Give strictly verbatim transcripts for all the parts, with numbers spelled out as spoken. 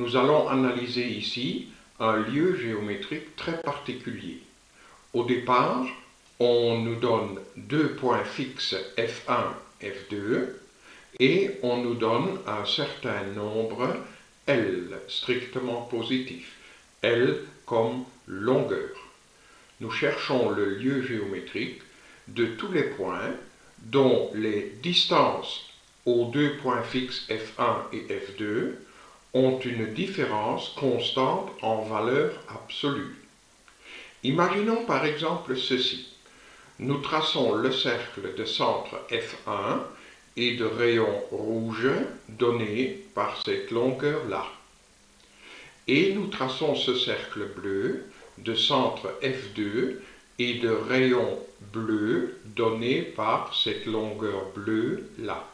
nous allons analyser ici un lieu géométrique très particulier. Au départ, on nous donne deux points fixes F un, F deux, et on nous donne un certain nombre L strictement positif, L comme longueur. Nous cherchons le lieu géométrique de tous les points dont les distances aux deux points fixes F un et F deux ont une différence constante en valeur absolue. Imaginons par exemple ceci. Nous traçons le cercle de centre F un et de rayon rouge donné par cette longueur-là. Et nous traçons ce cercle bleu de centre F deux et de rayon bleu donné par cette longueur bleue-là.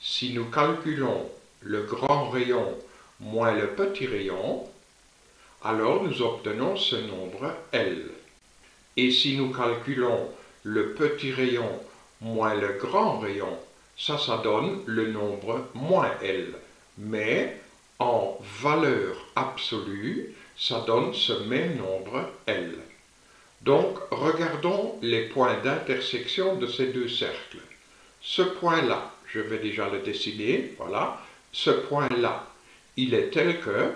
Si nous calculons le grand rayon moins le petit rayon, alors nous obtenons ce nombre L. Et si nous calculons le petit rayon moins le grand rayon, ça, ça donne le nombre moins L. Mais en valeur absolue, ça donne ce même nombre L. Donc, regardons les points d'intersection de ces deux cercles. Ce point-là, je vais déjà le dessiner, voilà. Ce point-là, il est tel que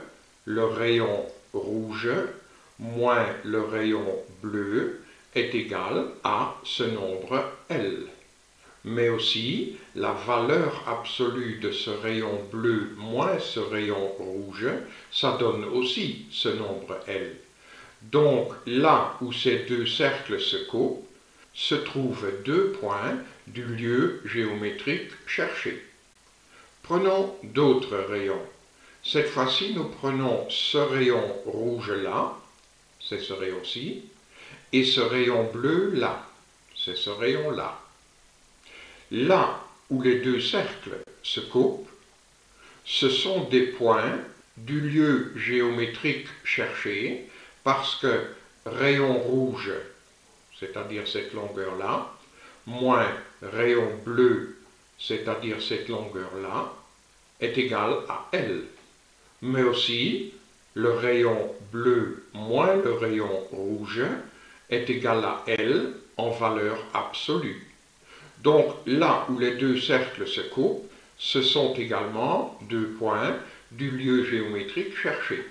le rayon rouge moins le rayon bleu est égal à ce nombre L. Mais aussi, la valeur absolue de ce rayon bleu moins ce rayon rouge, ça donne aussi ce nombre L. Donc, là où ces deux cercles se côtent, se trouvent deux points du lieu géométrique cherché. Prenons d'autres rayons. Cette fois-ci, nous prenons ce rayon rouge-là, c'est ce rayon-ci, et ce rayon bleu-là, c'est ce rayon-là. Là où les deux cercles se coupent, ce sont des points du lieu géométrique cherché parce que rayon rouge, c'est-à-dire cette longueur-là, moins rayon bleu, c'est-à-dire cette longueur-là, est égal à L. Mais aussi, le rayon bleu moins le rayon rouge est égal à L en valeur absolue. Donc, là où les deux cercles se coupent, ce sont également deux points du lieu géométrique cherché.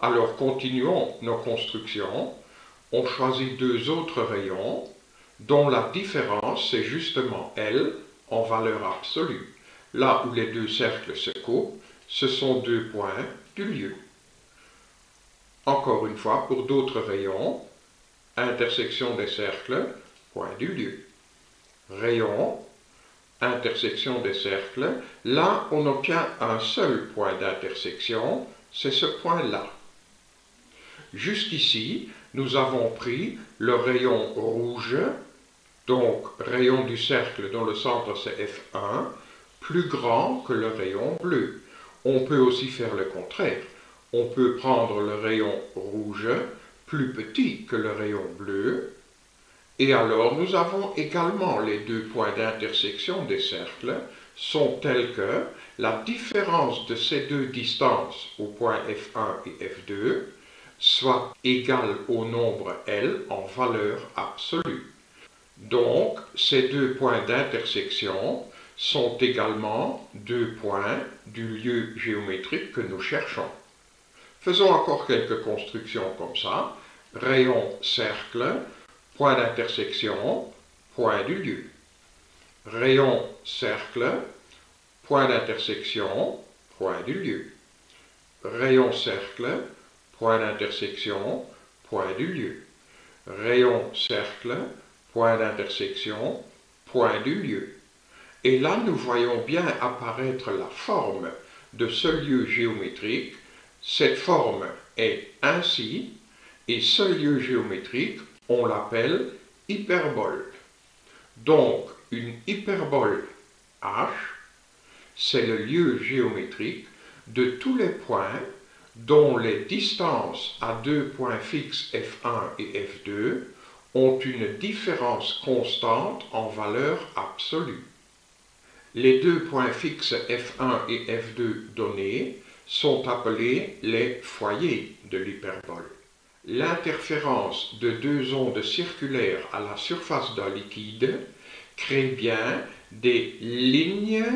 Alors, continuons nos constructions. On choisit deux autres rayons, dont la différence, c'est justement L en valeur absolue. Là où les deux cercles se coupent, ce sont deux points du lieu. Encore une fois, pour d'autres rayons, intersection des cercles, point du lieu. Rayon, intersection des cercles, là on obtient un seul point d'intersection, c'est ce point-là. Jusqu'ici, nous avons pris le rayon rouge, donc rayon du cercle dont le centre c'est F un, plus grand que le rayon bleu. On peut aussi faire le contraire. On peut prendre le rayon rouge plus petit que le rayon bleu, et alors, nous avons également les deux points d'intersection des cercles sont tels que la différence de ces deux distances aux points F un et F deux soit égale au nombre L en valeur absolue. Donc, ces deux points d'intersection sont également deux points du lieu géométrique que nous cherchons. Faisons encore quelques constructions comme ça. Rayon, cercle, point d'intersection, point du lieu. Rayon, cercle, point d'intersection, point du lieu. Rayon, cercle, point d'intersection, point du lieu. Rayon, cercle, point d'intersection, point du lieu. Et là, nous voyons bien apparaître la forme de ce lieu géométrique. Cette forme est ainsi, et ce lieu géométrique, on l'appelle hyperbole. Donc, une hyperbole H, c'est le lieu géométrique de tous les points dont les distances à deux points fixes F un et F deux ont une différence constante en valeur absolue. Les deux points fixes F un et F deux donnés sont appelés les foyers de l'hyperbole. L'interférence de deux ondes circulaires à la surface d'un liquide crée bien des lignes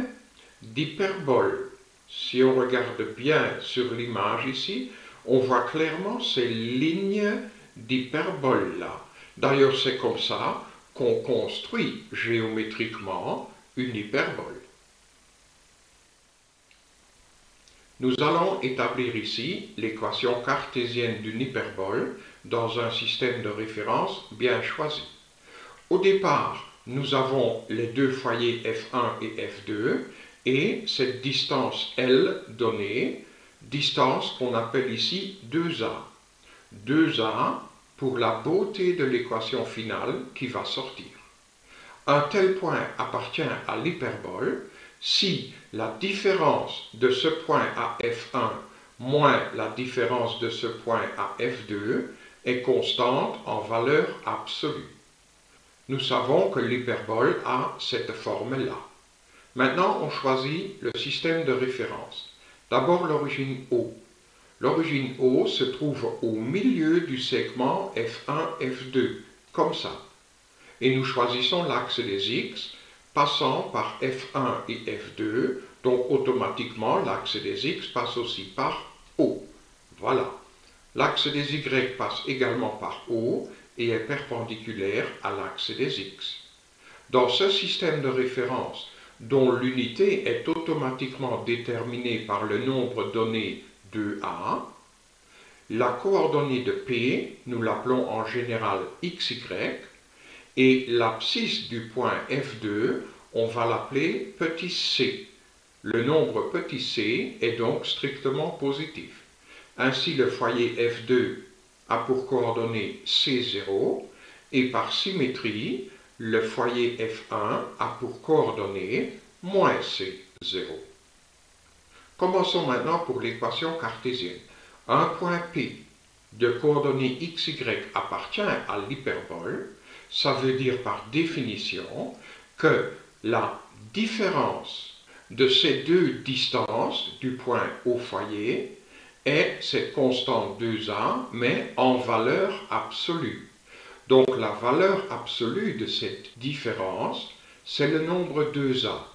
d'hyperbole. Si on regarde bien sur l'image ici, on voit clairement ces lignes d'hyperbole là. D'ailleurs, c'est comme ça qu'on construit géométriquement une hyperbole. Nous allons établir ici l'équation cartésienne d'une hyperbole dans un système de référence bien choisi. Au départ, nous avons les deux foyers F un et F deux et cette distance L donnée, distance qu'on appelle ici deux A. deux A pour la beauté de l'équation finale qui va sortir. Un tel point appartient à l'hyperbole si la différence de ce point à F un moins la différence de ce point à F deux est constante en valeur absolue. Nous savons que l'hyperbole a cette forme-là. Maintenant, on choisit le système de référence. D'abord l'origine O. L'origine O se trouve au milieu du segment F un F deux, comme ça. Et nous choisissons l'axe des X, passant par F un et F deux, donc automatiquement l'axe des X passe aussi par O. Voilà. L'axe des Y passe également par O, et est perpendiculaire à l'axe des X. Dans ce système de référence, dont l'unité est automatiquement déterminée par le nombre donné deux A, la coordonnée de P, nous l'appelons en général X Y, et l'abscisse du point F deux, on va l'appeler petit c. Le nombre petit c est donc strictement positif. Ainsi, le foyer F deux a pour coordonnées C zéro, et par symétrie, le foyer F un a pour coordonnées moins C zéro. Commençons maintenant pour l'équation cartésienne. Un point P de coordonnées xy appartient à l'hyperbole, ça veut dire par définition que la différence de ces deux distances du point au foyer est cette constante deux A, mais en valeur absolue. Donc la valeur absolue de cette différence, c'est le nombre deux A.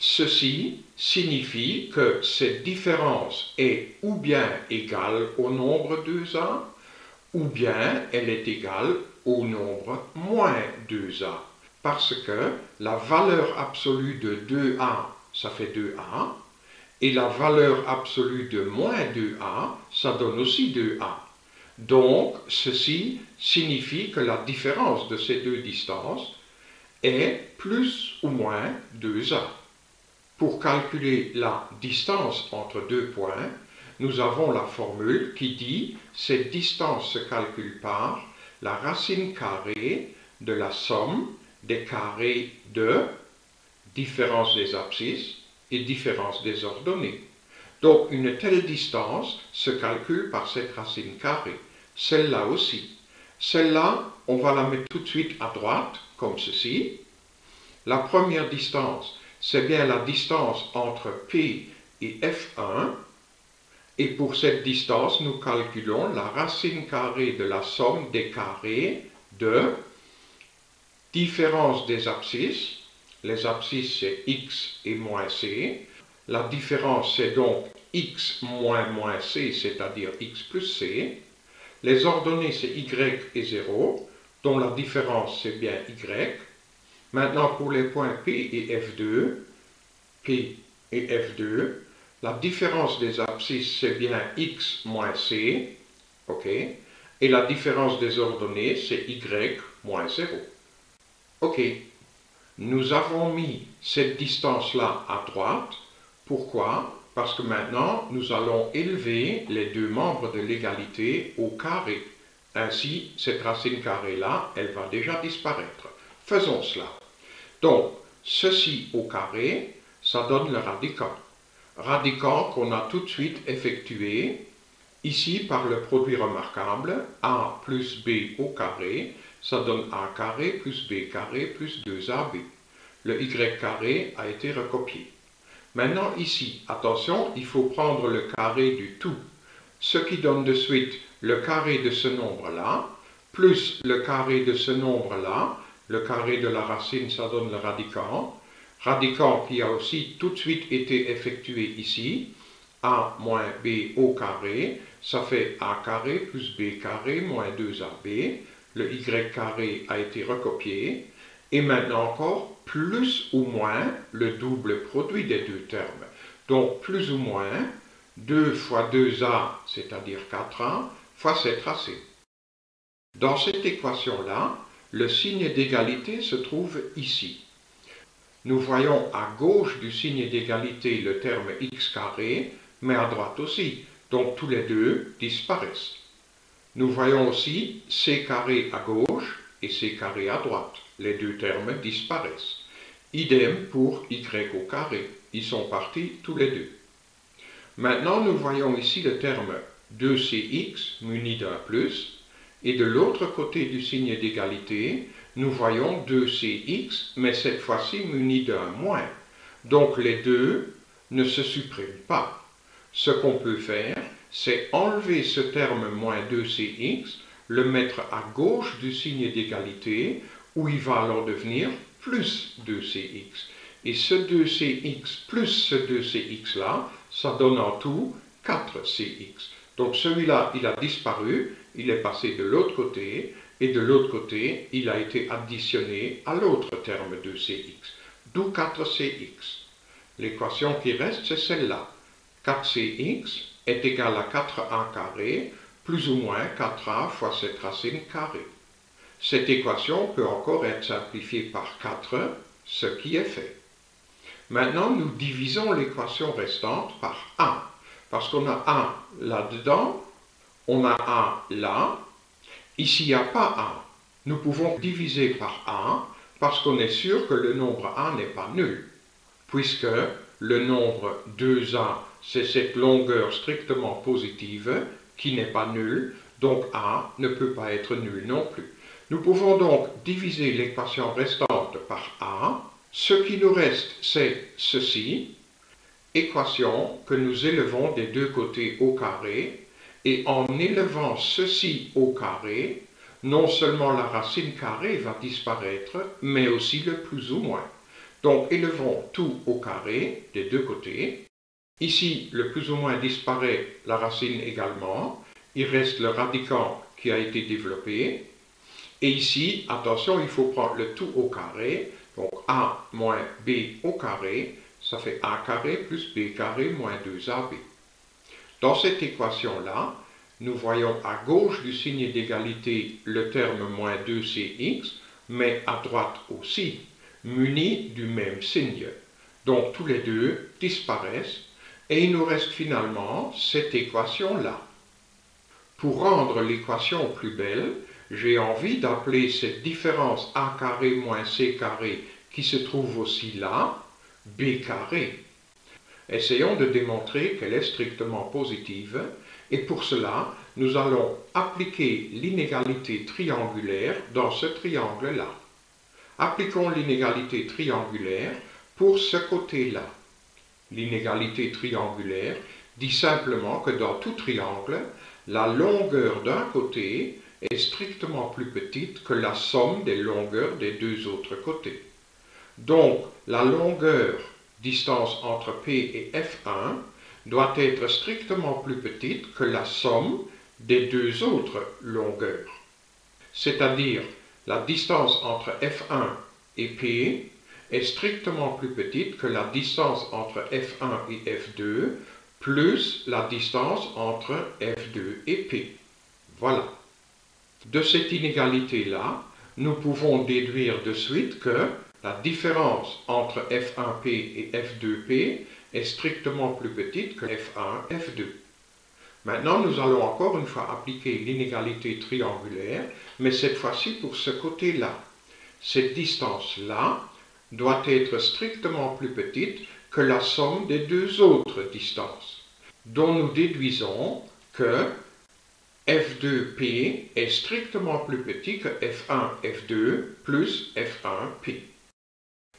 Ceci signifie que cette différence est ou bien égale au nombre deux A, ou bien elle est égale au nombre moins deux A. Parce que la valeur absolue de deux A, ça fait deux A, et la valeur absolue de moins deux A, ça donne aussi deux A. Donc, ceci signifie que la différence de ces deux distances est plus ou moins deux A. Pour calculer la distance entre deux points, nous avons la formule qui dit « cette distance se calcule par la racine carrée de la somme des carrés de différence des abscisses, et différence des ordonnées. » Donc une telle distance se calcule par cette racine carrée, celle-là aussi. Celle-là, on va la mettre tout de suite à droite, comme ceci. La première distance, c'est bien la distance entre P et F un, et pour cette distance, nous calculons la racine carrée de la somme des carrés de différence des abscisses. Les abscisses, c'est x et moins c. La différence, c'est donc x moins moins c, c'est-à-dire x plus c. Les ordonnées, c'est y et zéro, dont la différence, c'est bien y. Maintenant, pour les points P et F deux, P et F deux, la différence des abscisses, c'est bien x moins c, ok? Et la différence des ordonnées, c'est y moins zéro. Ok. Nous avons mis cette distance-là à droite. Pourquoi? Parce que maintenant, nous allons élever les deux membres de l'égalité au carré. Ainsi, cette racine carrée-là, elle va déjà disparaître. Faisons cela. Donc, ceci au carré, ça donne le radicand. Radicand qu'on a tout de suite effectué, ici, par le produit remarquable, a plus b au carré, ça donne a carré plus b carré plus deux a b. Le y carré a été recopié. Maintenant ici, attention, il faut prendre le carré du tout, ce qui donne de suite le carré de ce nombre-là, plus le carré de ce nombre-là, le carré de la racine, ça donne le radicand, radicand qui a aussi tout de suite été effectué ici, a moins b au carré, ça fait a carré plus b carré moins deux a b, le y carré a été recopié, et maintenant encore plus ou moins le double produit des deux termes. Donc plus ou moins deux fois deux a, c'est-à-dire quatre a, fois sept a c. Dans cette équation-là, le signe d'égalité se trouve ici. Nous voyons à gauche du signe d'égalité le terme x carré, mais à droite aussi, donc tous les deux disparaissent. Nous voyons aussi c carré à gauche et c carré à droite, les deux termes disparaissent. Idem pour y au carré, ils sont partis tous les deux. Maintenant nous voyons ici le terme deux c x muni d'un plus, et de l'autre côté du signe d'égalité, nous voyons deux c x, mais cette fois-ci muni d'un moins. Donc les deux ne se suppriment pas. Ce qu'on peut faire, c'est enlever ce terme moins deux c x, le mettre à gauche du signe d'égalité, où il va alors devenir plus deux c x. Et ce deux c x plus ce deux c x-là, ça donne en tout quatre c x. Donc celui-là, il a disparu, il est passé de l'autre côté, et de l'autre côté, il a été additionné à l'autre terme deux c x, d'où quatre c x. L'équation qui reste, c'est celle-là. quatre c x est égal à quatre a carré, plus ou moins quatre a fois cette racine carrée. Cette équation peut encore être simplifiée par quatre, ce qui est fait. Maintenant, nous divisons l'équation restante par a. Parce qu'on a a là-dedans, on a a là, ici il n'y a pas a. Nous pouvons diviser par a parce qu'on est sûr que le nombre a n'est pas nul. Puisque le nombre deux a, c'est cette longueur strictement positive qui n'est pas nulle, donc a ne peut pas être nul non plus. Nous pouvons donc diviser l'équation restante par a. Ce qui nous reste, c'est ceci. Équation que nous élevons des deux côtés au carré, et en élevant ceci au carré, non seulement la racine carrée va disparaître, mais aussi le plus ou moins. Donc élevons tout au carré des deux côtés. Ici, le plus ou moins disparaît, la racine également. Il reste le radicand qui a été développé. Et ici, attention, il faut prendre le tout au carré. Donc a moins b au carré. Ça fait a carré plus b carré moins deux a b. Dans cette équation-là, nous voyons à gauche du signe d'égalité le terme moins deux c x, mais à droite aussi, muni du même signe. Donc tous les deux disparaissent, et il nous reste finalement cette équation-là. Pour rendre l'équation plus belle, j'ai envie d'appeler cette différence a carré moins c carré qui se trouve aussi là, b carré. Essayons de démontrer qu'elle est strictement positive, et pour cela, nous allons appliquer l'inégalité triangulaire dans ce triangle-là. Appliquons l'inégalité triangulaire pour ce côté-là. L'inégalité triangulaire dit simplement que dans tout triangle, la longueur d'un côté est strictement plus petite que la somme des longueurs des deux autres côtés. Donc, la longueur, distance entre P et F un, doit être strictement plus petite que la somme des deux autres longueurs. C'est-à-dire, la distance entre F un et P est strictement plus petite que la distance entre F un et F deux, plus la distance entre F deux et P. Voilà. De cette inégalité-là, nous pouvons déduire de suite que la différence entre F un P et F deux P est strictement plus petite que F un F deux. Maintenant, nous allons encore une fois appliquer l'inégalité triangulaire, mais cette fois-ci pour ce côté-là. Cette distance-là doit être strictement plus petite que la somme des deux autres distances, dont nous déduisons que F deux P est strictement plus petit que F un F deux plus F un P.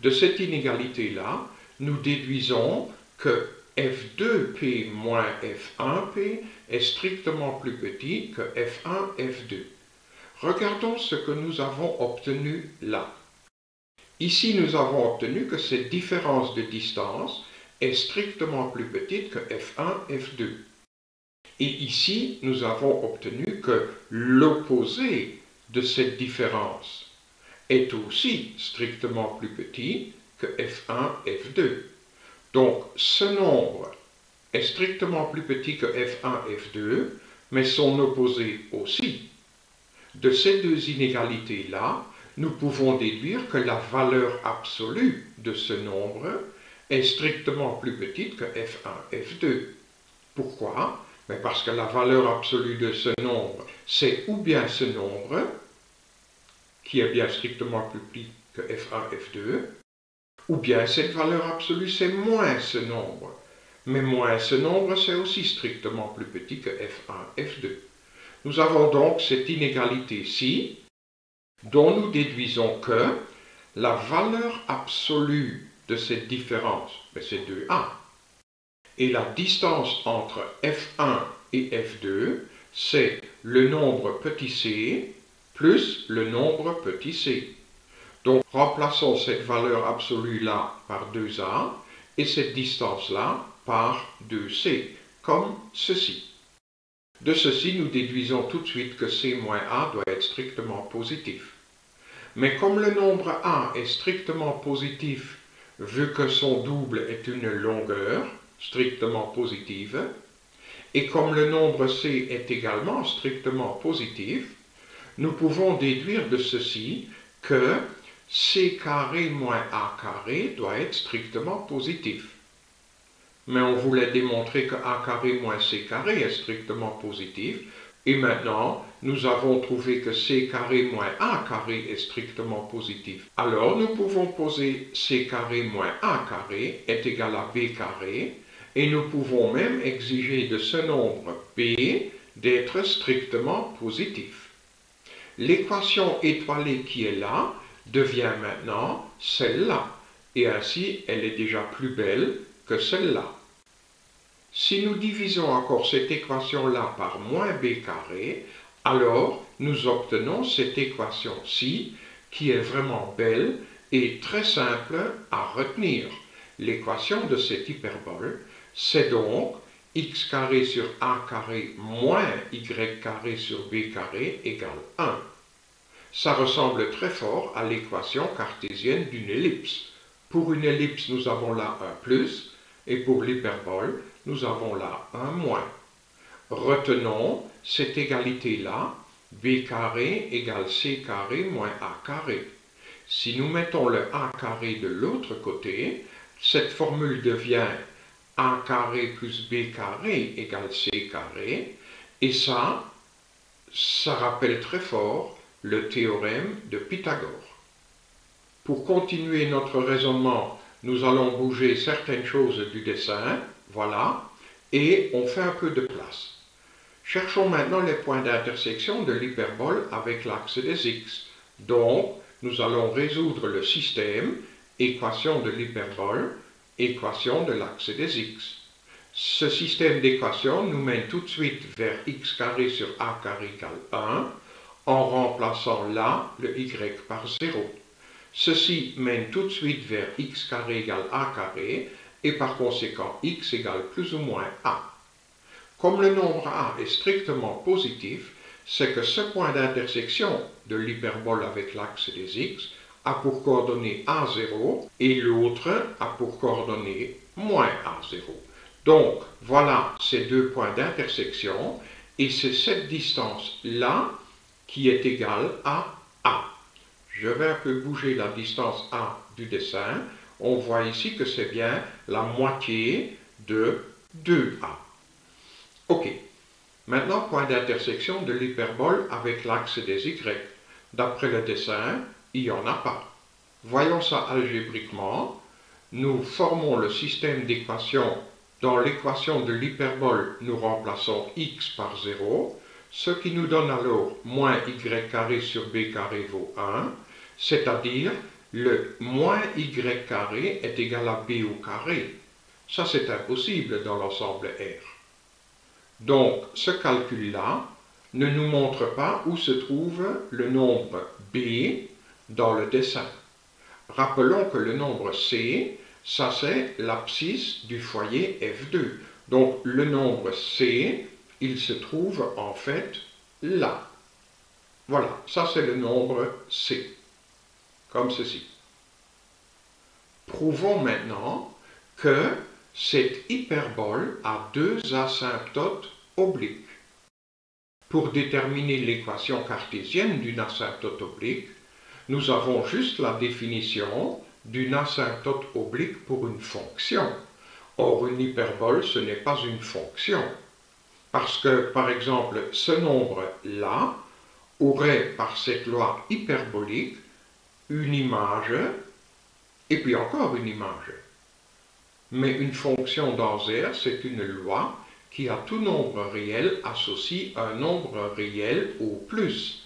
De cette inégalité-là, nous déduisons que F deux P moins F un P est strictement plus petit que F un, F deux. Regardons ce que nous avons obtenu là. Ici, nous avons obtenu que cette différence de distance est strictement plus petite que F un, F deux. Et ici, nous avons obtenu que l'opposé de cette différence est aussi strictement plus petit que F un, F deux. Donc, ce nombre est strictement plus petit que F un, F deux, mais son opposé aussi. De ces deux inégalités-là, nous pouvons déduire que la valeur absolue de ce nombre est strictement plus petite que F un, F deux. Pourquoi? Mais parce que la valeur absolue de ce nombre, c'est ou bien ce nombre, qui est bien strictement plus petit que F un, F deux, ou bien cette valeur absolue, c'est moins ce nombre. Mais moins ce nombre, c'est aussi strictement plus petit que F un, F deux. Nous avons donc cette inégalité-ci, dont nous déduisons que la valeur absolue de cette différence, c'est deux A, et la distance entre F un et F deux, c'est le nombre petit c plus le nombre petit c. Donc, remplaçons cette valeur absolue-là par deux A et cette distance-là par deux C, comme ceci. De ceci, nous déduisons tout de suite que C moins A doit être strictement positif. Mais comme le nombre A est strictement positif, vu que son double est une longueur strictement positive, et comme le nombre C est également strictement positif, nous pouvons déduire de ceci que C carré moins A carré doit être strictement positif. Mais on voulait démontrer que A carré moins C carré est strictement positif. Et maintenant, nous avons trouvé que C carré moins A carré est strictement positif. Alors, nous pouvons poser C carré moins A carré est égal à B carré. Et nous pouvons même exiger de ce nombre B d'être strictement positif. L'équation étoilée qui est là devient maintenant celle-là. Et ainsi, elle est déjà plus belle que celle-là. Si nous divisons encore cette équation-là par moins b carré, alors nous obtenons cette équation-ci qui est vraiment belle et très simple à retenir. L'équation de cette hyperbole, c'est donc x carré sur a carré moins y carré sur b carré égale un. Ça ressemble très fort à l'équation cartésienne d'une ellipse. Pour une ellipse, nous avons là un plus, et pour l'hyperbole, nous avons là un moins. Retenons cette égalité-là, b carré égale c carré moins a carré. Si nous mettons le a carré de l'autre côté, cette formule devient a carré plus b carré égale c carré, et ça, ça rappelle très fort le théorème de Pythagore. Pour continuer notre raisonnement, nous allons bouger certaines choses du dessin, voilà, et on fait un peu de place. Cherchons maintenant les points d'intersection de l'hyperbole avec l'axe des x. Donc, nous allons résoudre le système, équation de l'hyperbole, équation de l'axe des x. Ce système d'équations nous mène tout de suite vers x carré sur a carré égale un, en remplaçant là le y par zéro. Ceci mène tout de suite vers x carré égale a carré, et par conséquent x égale plus ou moins a. Comme le nombre a est strictement positif, c'est que ce point d'intersection de l'hyperbole avec l'axe des x a pour coordonnée a zéro, et l'autre a pour coordonnée moins a zéro. Donc, voilà ces deux points d'intersection, et c'est cette distance-là qui est égale à a. Je vais un peu bouger la distance A du dessin. On voit ici que c'est bien la moitié de deux A. OK. Maintenant, point d'intersection de l'hyperbole avec l'axe des Y. D'après le dessin, il n'y en a pas. Voyons ça algébriquement. Nous formons le système d'équations. Dans l'équation de l'hyperbole, nous remplaçons X par zéro, ce qui nous donne alors moins y carré sur b carré vaut un, c'est-à-dire le moins y carré est égal à b au carré. Ça, c'est impossible dans l'ensemble R. Donc, ce calcul-là ne nous montre pas où se trouve le nombre B dans le dessin. Rappelons que le nombre C, ça c'est l'abscisse du foyer F deux. Donc, le nombre C, il se trouve en fait là. Voilà, ça c'est le nombre C, comme ceci. Prouvons maintenant que cette hyperbole a deux asymptotes obliques. Pour déterminer l'équation cartésienne d'une asymptote oblique, nous avons juste la définition d'une asymptote oblique pour une fonction. Or, une hyperbole, ce n'est pas une fonction. Parce que, par exemple, ce nombre-là aurait, par cette loi hyperbolique, une image, et puis encore une image. Mais une fonction dans R, c'est une loi qui, à tout nombre réel, associe un nombre réel au plus.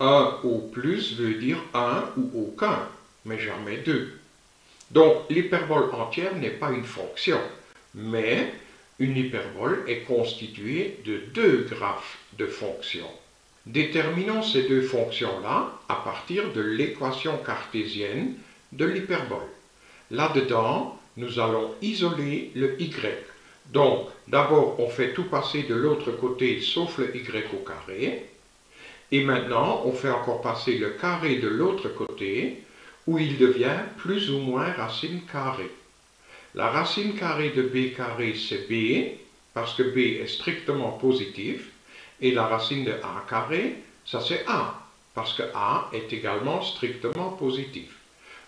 un au plus veut dire un ou aucun, mais jamais deux. Donc, l'hyperbole entière n'est pas une fonction, mais une hyperbole est constituée de deux graphes de fonctions. Déterminons ces deux fonctions-là à partir de l'équation cartésienne de l'hyperbole. Là-dedans, nous allons isoler le y. Donc, d'abord, on fait tout passer de l'autre côté sauf le y au carré. Et maintenant, on fait encore passer le carré de l'autre côté, où il devient plus ou moins racine carrée. La racine carrée de b carré, c'est b, parce que b est strictement positif, et la racine de a carré, ça c'est a, parce que a est également strictement positif.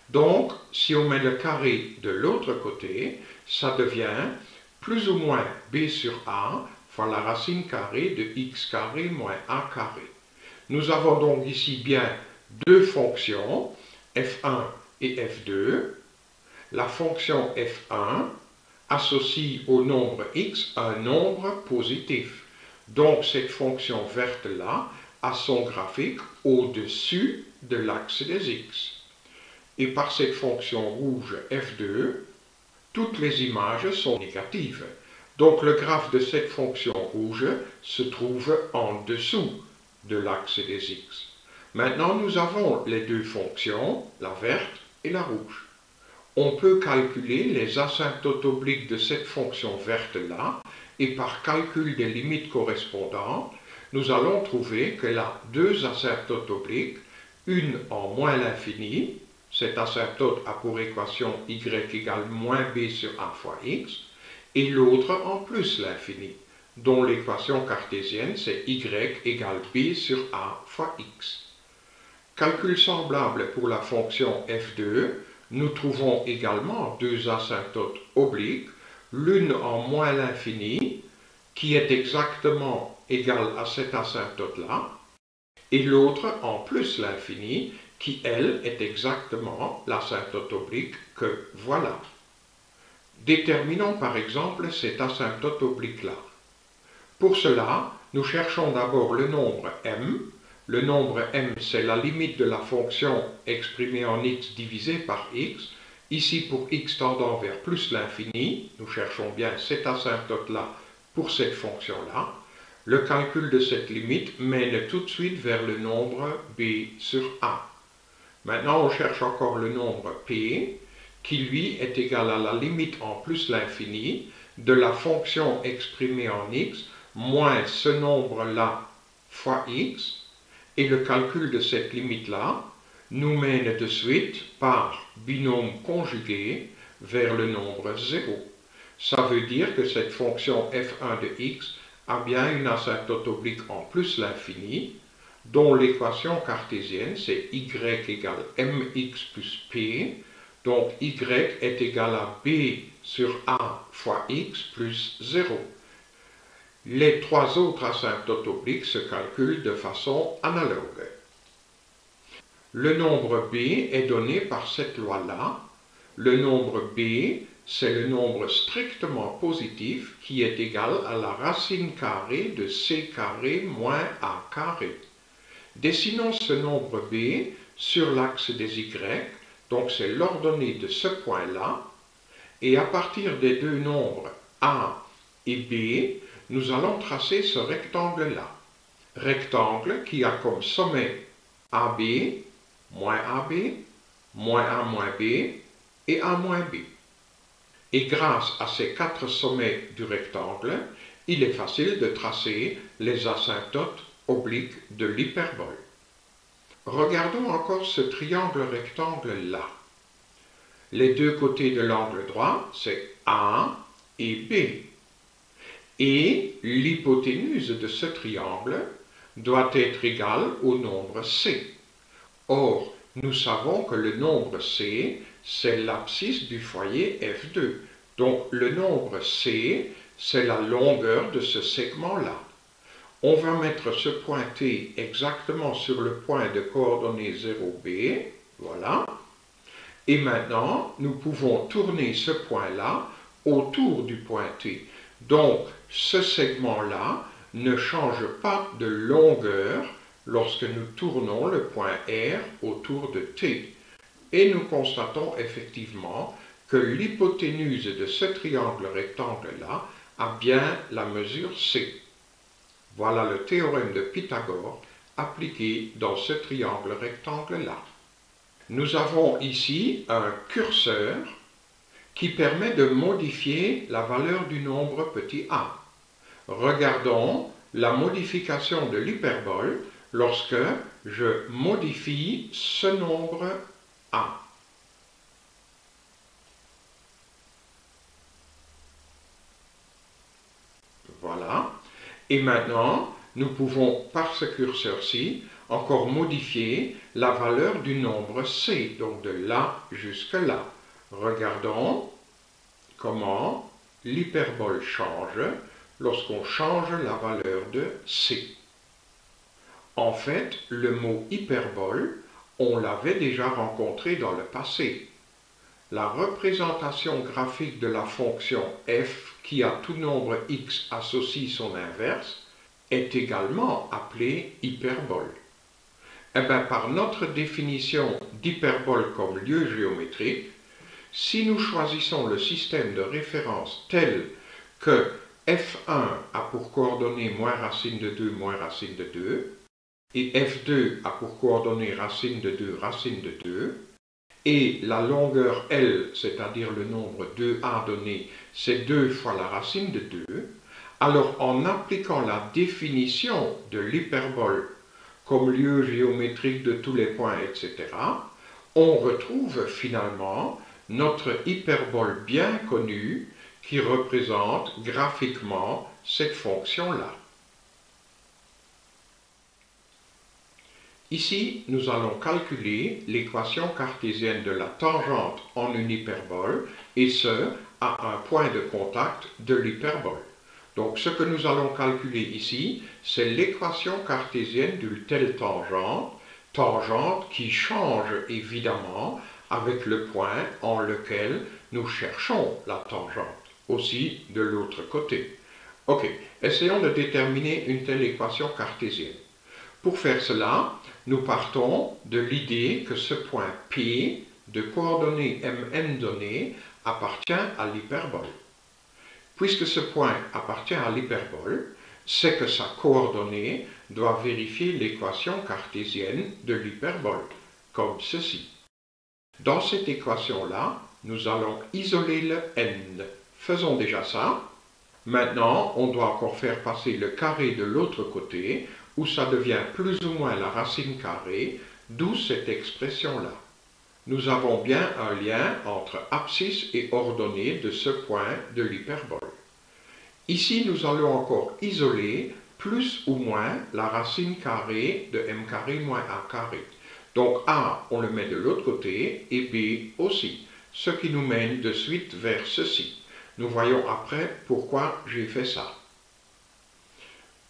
Donc, si on met le carré de l'autre côté, ça devient plus ou moins b sur a fois la racine carrée de x carré moins a carré. Nous avons donc ici bien deux fonctions, f un et f deux. La fonction f un associe au nombre x un nombre positif. Donc cette fonction verte-là a son graphique au-dessus de l'axe des x. Et par cette fonction rouge f deux, toutes les images sont négatives. Donc le graphe de cette fonction rouge se trouve en dessous de l'axe des x. Maintenant, nous avons les deux fonctions, la verte et la rouge. On peut calculer les asymptotes obliques de cette fonction verte-là, et par calcul des limites correspondantes, nous allons trouver qu'elle a deux asymptotes obliques, une en moins l'infini, cette asymptote a pour équation y égale moins b sur a fois x, et l'autre en plus l'infini, dont l'équation cartésienne c'est y égale b sur a fois x. Calcul semblable pour la fonction f deux, nous trouvons également deux asymptotes obliques, l'une en moins l'infini, qui est exactement égale à cette asymptote-là, et l'autre en plus l'infini, qui elle est exactement l'asymptote oblique que voilà. Déterminons par exemple cette asymptote oblique-là. Pour cela, nous cherchons d'abord le nombre m. Le nombre m, c'est la limite de la fonction exprimée en x divisée par x. Ici, pour x tendant vers plus l'infini, nous cherchons bien cette asymptote-là pour cette fonction-là. Le calcul de cette limite mène tout de suite vers le nombre b sur a. Maintenant, on cherche encore le nombre p, qui lui est égal à la limite en plus l'infini de la fonction exprimée en x moins ce nombre-là fois x, et le calcul de cette limite-là nous mène de suite par binôme conjugué vers le nombre zéro. Ça veut dire que cette fonction f un de x a bien une asymptote oblique en plus l'infini, dont l'équation cartésienne c'est y égale mx plus p, donc y est égal à b sur a fois x plus zéro. Les trois autres asymptotes obliques se calculent de façon analogue. Le nombre b est donné par cette loi-là. Le nombre b, c'est le nombre strictement positif qui est égal à la racine carrée de c carré moins a carré. Dessinons ce nombre b sur l'axe des y, donc c'est l'ordonnée de ce point-là, Et à partir des deux nombres A et B, nous allons tracer ce rectangle-là. Rectangle qui a comme sommet A B, moins A B, moins A moins B et A moins B. Et grâce à ces quatre sommets du rectangle, il est facile de tracer les asymptotes obliques de l'hyperbole. Regardons encore ce triangle rectangle-là. Les deux côtés de l'angle droit, c'est A et B. Et l'hypoténuse de ce triangle doit être égale au nombre C. Or, nous savons que le nombre C, c'est l'abscisse du foyer F deux. Donc, le nombre C, c'est la longueur de ce segment-là. On va mettre ce point T exactement sur le point de coordonnées zéro B. Voilà. Et maintenant, nous pouvons tourner ce point-là autour du point T. Donc, ce segment-là ne change pas de longueur lorsque nous tournons le point R autour de T. Et nous constatons effectivement que l'hypoténuse de ce triangle rectangle-là a bien la mesure C. Voilà le théorème de Pythagore appliqué dans ce triangle rectangle-là. Nous avons ici un curseur qui permet de modifier la valeur du nombre petit a. Regardons la modification de l'hyperbole lorsque je modifie ce nombre a. Voilà. Et maintenant, nous pouvons, par ce curseur-ci, encore modifier la valeur du nombre c, donc de là jusque là. Regardons comment l'hyperbole change lorsqu'on change la valeur de C. En fait, le mot hyperbole, on l'avait déjà rencontré dans le passé. La représentation graphique de la fonction f qui à tout nombre x associe son inverse est également appelée hyperbole. Eh bien, par notre définition d'hyperbole comme lieu géométrique, si nous choisissons le système de référence tel que f un a pour coordonnées moins racine de deux moins racine de deux, et f deux a pour coordonnées racine de deux racine de deux, et la longueur L, c'est-à-dire le nombre deux a donné, c'est deux fois la racine de deux, alors en appliquant la définition de l'hyperbole comme lieu géométrique de tous les points, et cetera, on retrouve finalement notre hyperbole bien connue qui représente graphiquement cette fonction-là. Ici, nous allons calculer l'équation cartésienne de la tangente en une hyperbole, et ce, à un point de contact de l'hyperbole. Donc, ce que nous allons calculer ici, c'est l'équation cartésienne d'une telle tangente, tangente qui change évidemment avec le point en lequel nous cherchons la tangente, aussi de l'autre côté. Ok, essayons de déterminer une telle équation cartésienne. Pour faire cela, nous partons de l'idée que ce point P de coordonnées Mn données appartient à l'hyperbole. Puisque ce point appartient à l'hyperbole, c'est que sa coordonnée doit vérifier l'équation cartésienne de l'hyperbole, comme ceci. Dans cette équation-là, nous allons isoler le n. Faisons déjà ça. Maintenant, on doit encore faire passer le carré de l'autre côté, où ça devient plus ou moins la racine carrée, d'où cette expression-là. Nous avons bien un lien entre abscisse et ordonnée de ce point de l'hyperbole. Ici, nous allons encore isoler plus ou moins la racine carrée de m carré moins a carré. Donc A, on le met de l'autre côté, et B aussi, ce qui nous mène de suite vers ceci. Nous voyons après pourquoi j'ai fait ça.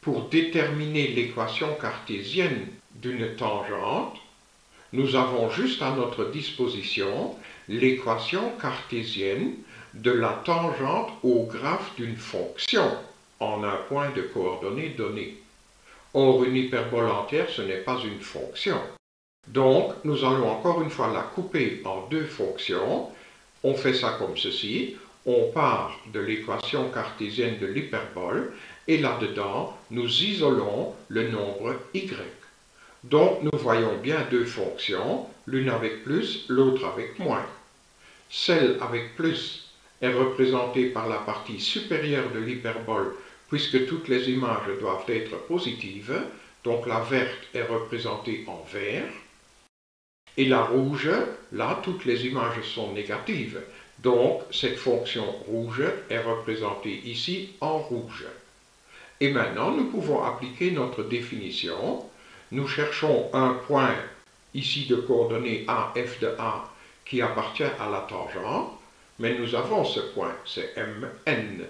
Pour déterminer l'équation cartésienne d'une tangente, nous avons juste à notre disposition l'équation cartésienne de la tangente au graphe d'une fonction en un point de coordonnées donné. Or, une hyperbole entière, ce n'est pas une fonction. Donc, nous allons encore une fois la couper en deux fonctions, On fait ça comme ceci, on part de l'équation cartésienne de l'hyperbole, et là-dedans, nous isolons le nombre y. Donc, nous voyons bien deux fonctions, l'une avec plus, l'autre avec moins. Celle avec plus est représentée par la partie supérieure de l'hyperbole, puisque toutes les images doivent être positives, donc la verte est représentée en vert, et la rouge, là, toutes les images sont négatives. Donc, cette fonction rouge est représentée ici en rouge. Et maintenant, nous pouvons appliquer notre définition. Nous cherchons un point, ici de coordonnées A, F de A, qui appartient à la tangente, mais nous avons ce point, c'est M N.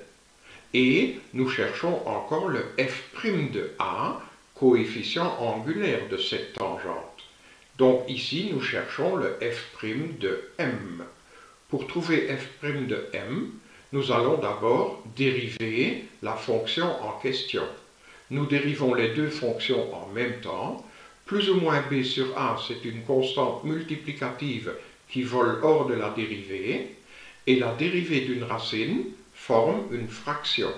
Et nous cherchons encore le F' de A, coefficient angulaire de cette tangente. Donc ici, nous cherchons le f' de m. Pour trouver f' de m, nous allons d'abord dériver la fonction en question. Nous dérivons les deux fonctions en même temps. Plus ou moins b sur a, c'est une constante multiplicative qui vole hors de la dérivée. Et la dérivée d'une racine forme une fraction.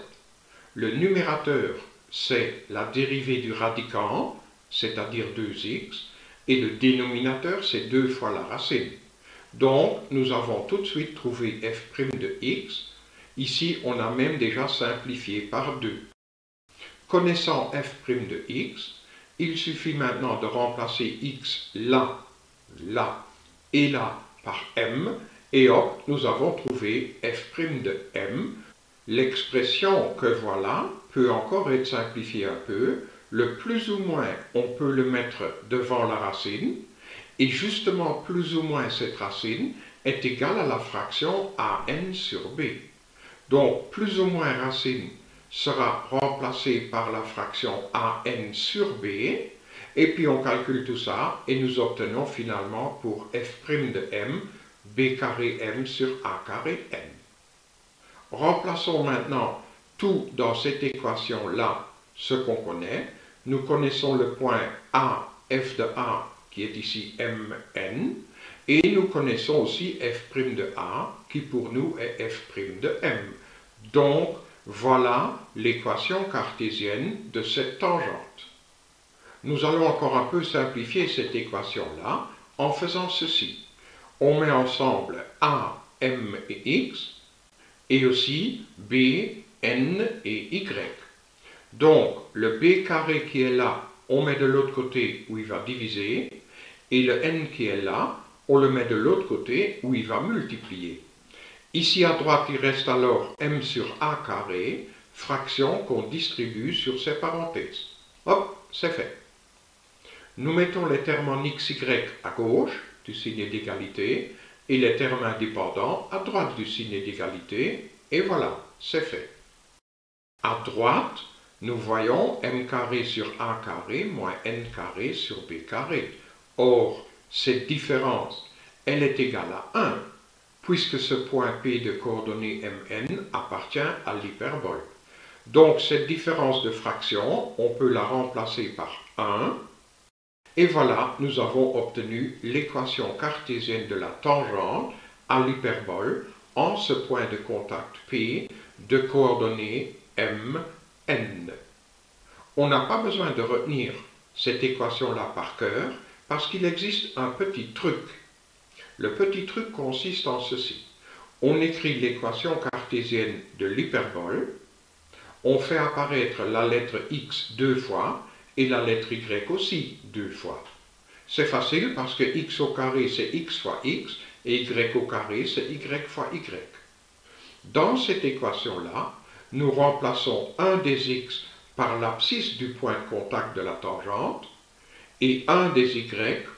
Le numérateur, c'est la dérivée du radicand, c'est-à-dire deux x. Et le dénominateur, c'est deux fois la racine. Donc, nous avons tout de suite trouvé f' de x. Ici, on a même déjà simplifié par deux. Connaissant f' de x, il suffit maintenant de remplacer x là, là et là par m. Et hop, nous avons trouvé f' de m. L'expression que voilà peut encore être simplifiée un peu. Le plus ou moins, on peut le mettre devant la racine, et justement plus ou moins cette racine est égale à la fraction a n sur b. Donc plus ou moins racine sera remplacée par la fraction a n sur b, et puis on calcule tout ça, et nous obtenons finalement pour f' de m, b carré m sur a carré n. Remplaçons maintenant tout dans cette équation-là, ce qu'on connaît. Nous connaissons le point A, f de A, qui est ici M N, et nous connaissons aussi f' de A, qui pour nous est f' de M. Donc, voilà l'équation cartésienne de cette tangente. Nous allons encore un peu simplifier cette équation-là en faisant ceci. On met ensemble A, M et X, et aussi B, N et Y. Donc, le b carré qui est là, on met de l'autre côté où il va diviser, et le n qui est là, on le met de l'autre côté où il va multiplier. Ici à droite, il reste alors m sur a carré, fraction qu'on distribue sur ces parenthèses. Hop, c'est fait. Nous mettons les termes en xy à gauche du signe d'égalité, et les termes indépendants à droite du signe d'égalité, et voilà, c'est fait. À droite, nous voyons m carré sur a carré moins n carré sur b carré. Or, cette différence, elle est égale à un, puisque ce point P de coordonnées mn appartient à l'hyperbole. Donc, cette différence de fraction, on peut la remplacer par un. Et voilà, nous avons obtenu l'équation cartésienne de la tangente à l'hyperbole en ce point de contact P de coordonnées mn. N. On n'a pas besoin de retenir cette équation-là par cœur parce qu'il existe un petit truc. Le petit truc consiste en ceci. On écrit l'équation cartésienne de l'hyperbole, on fait apparaître la lettre x deux fois et la lettre y aussi deux fois. C'est facile parce que x au carré c'est x fois x et y au carré c'est y fois y. Dans cette équation-là, nous remplaçons un des x par l'abscisse du point de contact de la tangente et un des y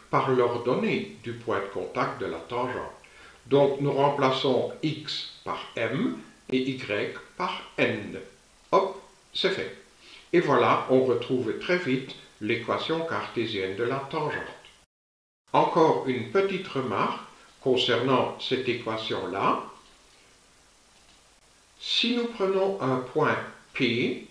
par l'ordonnée du point de contact de la tangente. Donc nous remplaçons x par m et y par n. Hop, c'est fait. Et voilà, on retrouve très vite l'équation cartésienne de la tangente. Encore une petite remarque concernant cette équation-là. Si nous prenons un point P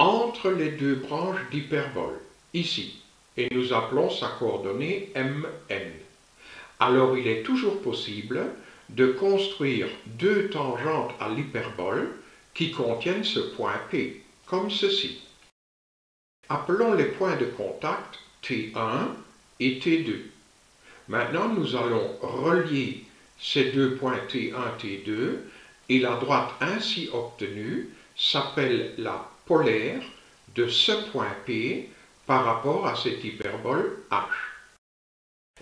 entre les deux branches d'hyperbole, ici, et nous appelons sa coordonnée M N, alors il est toujours possible de construire deux tangentes à l'hyperbole qui contiennent ce point P, comme ceci. Appelons les points de contact T un et T deux. Maintenant, nous allons relier ces deux points T un, T deux, et la droite ainsi obtenue s'appelle la polaire de ce point P par rapport à cette hyperbole H.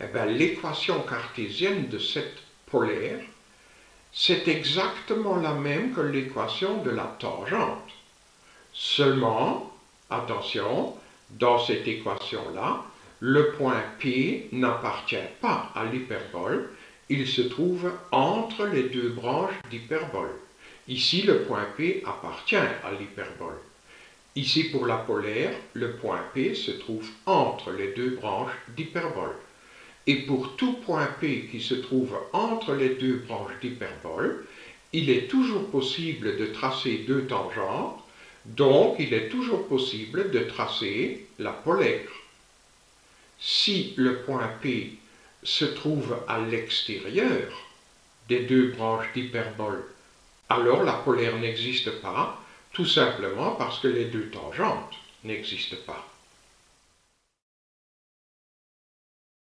Eh bien, l'équation cartésienne de cette polaire, c'est exactement la même que l'équation de la tangente. Seulement, attention, dans cette équation-là, le point P n'appartient pas à l'hyperbole, il se trouve entre les deux branches d'hyperbole. Ici, le point P appartient à l'hyperbole. Ici, pour la polaire, le point P se trouve entre les deux branches d'hyperbole. Et pour tout point P qui se trouve entre les deux branches d'hyperbole, il est toujours possible de tracer deux tangentes, donc il est toujours possible de tracer la polaire. Si le point P se trouve à l'extérieur des deux branches d'hyperbole, alors la polaire n'existe pas, tout simplement parce que les deux tangentes n'existent pas.